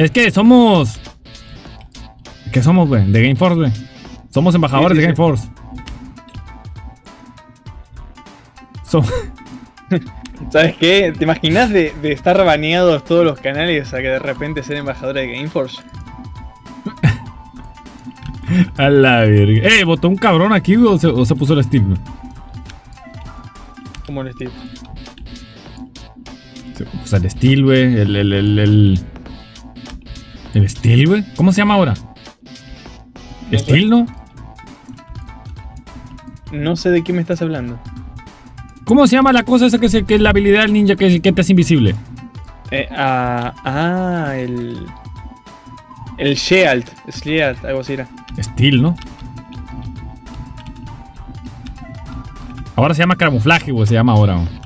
Es que somos... ¿Qué somos, güey? De GameForce, güey. Somos embajadores de GameForce. ¿Sabes qué? ¿Te imaginas de estar baneados todos los canales a que de repente ser embajadores de GameForce? A la verga. Botó un cabrón aquí, güey, o se puso el Steve, güey. ¿Cómo el Steve? Pues el Steel, güey. El Steel, güey. ¿Cómo se llama ahora? No ¿Steel, sé. No? No sé de qué me estás hablando. ¿Cómo se llama la cosa esa que es la habilidad del ninja que te hace invisible? El Shield. Shield, algo así era. Steel, ¿no? Ahora se llama camuflaje, güey. Se llama ahora, güey.